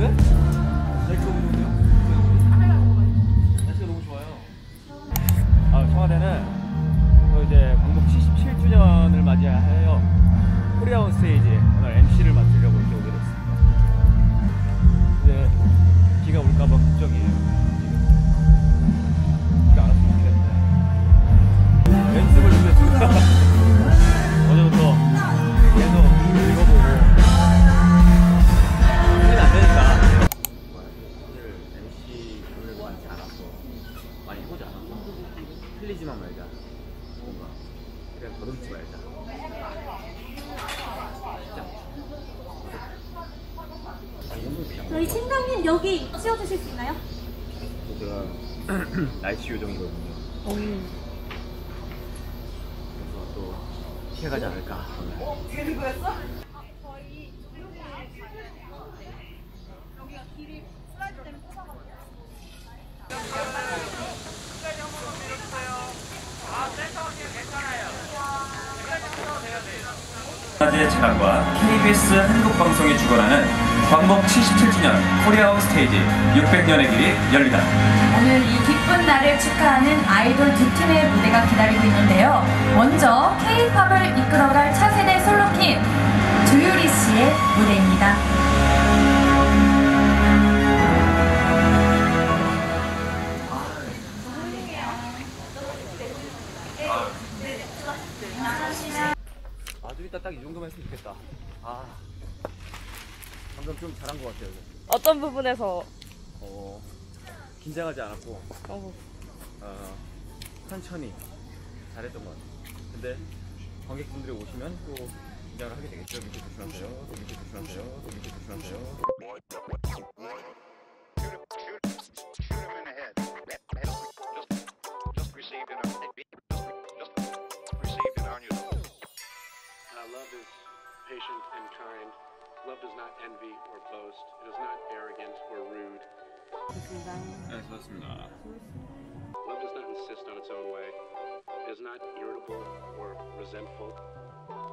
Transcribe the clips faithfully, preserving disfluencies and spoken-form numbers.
좋은데? 날씨가 너무 좋은데요? 날씨가 너무 좋아요. 아, 청와대는 이제 광복 칠십칠 주년을 맞이하여 코리아 온 스테이지 오늘 엠씨를 맡으려고 이렇게 오게 됐습니다. 근데 비가 올까봐 걱정이에요. 지금 비가 안 왔으면 좋겠는데 연습을 준비했습니다. 틀리지만 말자. 뭔가 그냥 거듭지 말자. 진짜. 저희 팀장님 여기 씌워주실 수 있나요? 제가 날씨 요정이거든요. 오. 그래서 또 피해가지 않을까. 어? 되는 거였어? 저희 여기가 길이 슬라이드 때문에 꽂아가지고. 청와대의 재난과 케이비에스 한국방송이 주관하는 광복 칠십칠 주년 코리아 온 스테이지 육백 년의 길이 열리다. 오늘 이 기쁜 날을 축하하는 아이돌 두 팀의 무대가 기다리고 있는데요. 먼저 K-팝을 이끌어갈 차세대 솔로팀 조유리 씨의 무대입니다. 아주 이따 딱 이 정도만 했으면 좋겠다. 아, 방금 좀 잘한 것 같아요. 어떤 부분에서? 어, 긴장하지 않았고 어. 어, 천천히 잘했던 것 같아요. 근데 관객분들이 오시면 또 긴장을 하게 되겠죠. 밑에 조심하세요. 또 밑에 조심하세요. 또 밑에 조심하세요. Patient and kind. Love does not envy or boast. It is not arrogant or rude. Love does not insist on its own way. It is not irritable or resentful.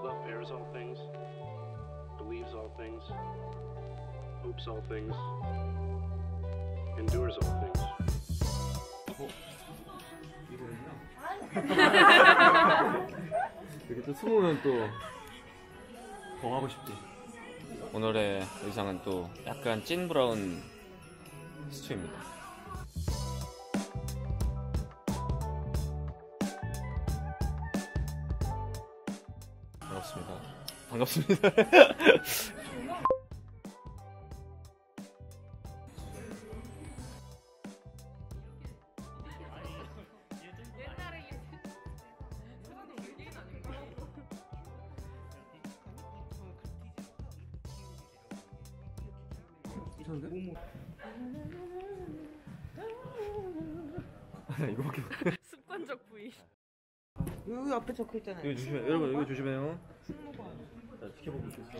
Love bears all things, believes all things, hopes all things, endures all things. 이렇게 또 숨으면 또 더 하고 싶지. 오늘의 의상은 또 약간 찐 브라운 스투입니다. 반갑습니다. 반갑습니다. 이거밖에 습관적 부위. 여기 앞에 적혀 있잖아요. 이거 조심해. 여러분 이거 조심해요. 자, 지켜보고 있겠어.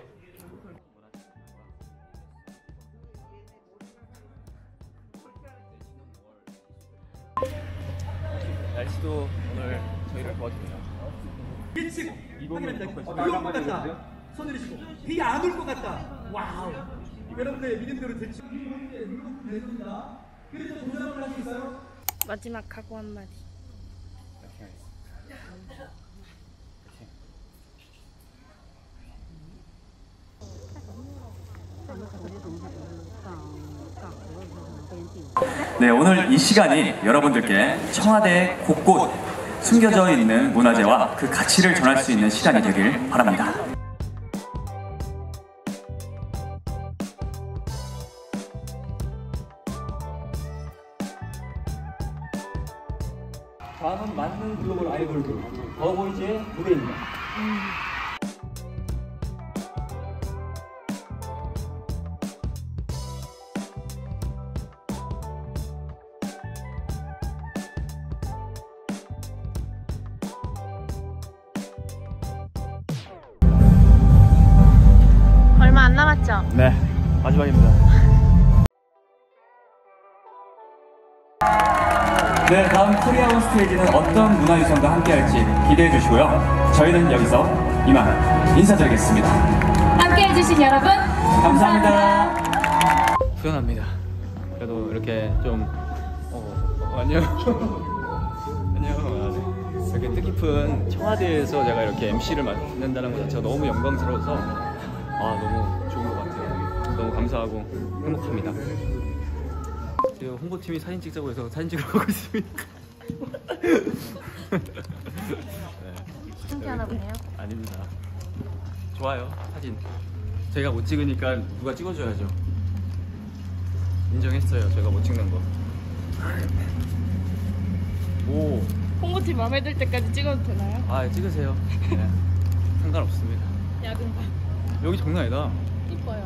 날씨도 오늘 저희를 도와줍니다. 일찍 이번에까지 손 들이시고 비 안 올 것 같다. 와우. 여러분들 믿음대로 대충 됐습니다. 그래서 도전을 할 수 있어요. 마지막 각오 한마디. 네, 오늘 이 시간이 여러분들께 청와대 곳곳 숨겨져 있는 문화재와 그 가치를 전할 수 있는 시간이 되길 바랍니다. 다음은 맞는 글로벌 아이돌들 더보이즈의 무대입니다. 음. 얼마 안 남았죠? 네, 마지막입니다. 네, 다음 코리아 온 스테이지는 어떤 문화유산과 함께할지 기대해 주시고요. 저희는 여기서 이만 인사드리겠습니다. 함께해 주신 여러분 감사합니다. 감사합니다. 불안합니다. 그래도 이렇게 좀 어, 안녕 안녕 이렇게 뜻깊은 청와대에서 제가 이렇게 엠시를 맡는다는 것 자체가 너무 영광스러워서 아 너무 좋은 것 같아요. 너무 감사하고 행복합니다. 지금 홍보팀이 사진 찍자고 해서 사진 찍으러 가고 있습니다. 시청자 하나 보네요? 아닙니다. 좋아요 사진. 제가 못 찍으니까 누가 찍어줘야죠. 인정했어요. 제가 못 찍는 거. 오. 홍보팀 마음에 들 때까지 찍어도 되나요? 아 찍으세요. 네. 상관없습니다. 야근방. 여기 장난 아니다. 이뻐요.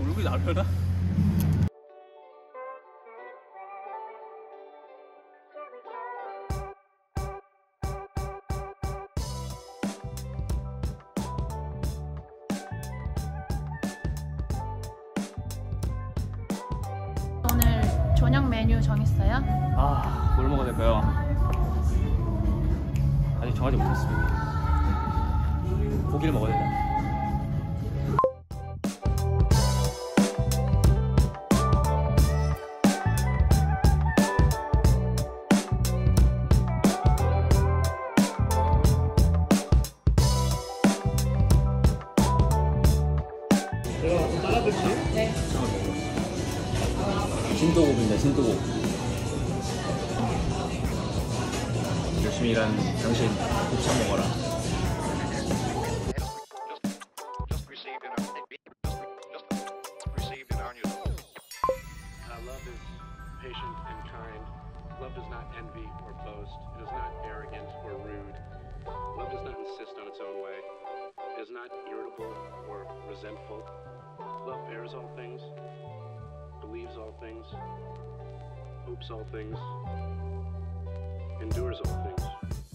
얼굴이 나려나? 저녁 메뉴 정했어요? 아, 뭘 먹어야 될까요? 아직 정하지 못했습니다. 고기를 먹어야 된다. 신도곡입니다. 신도곡. 열심히 일하는 당신 곱창 먹어라. believes all things, hopes all things, endures all things.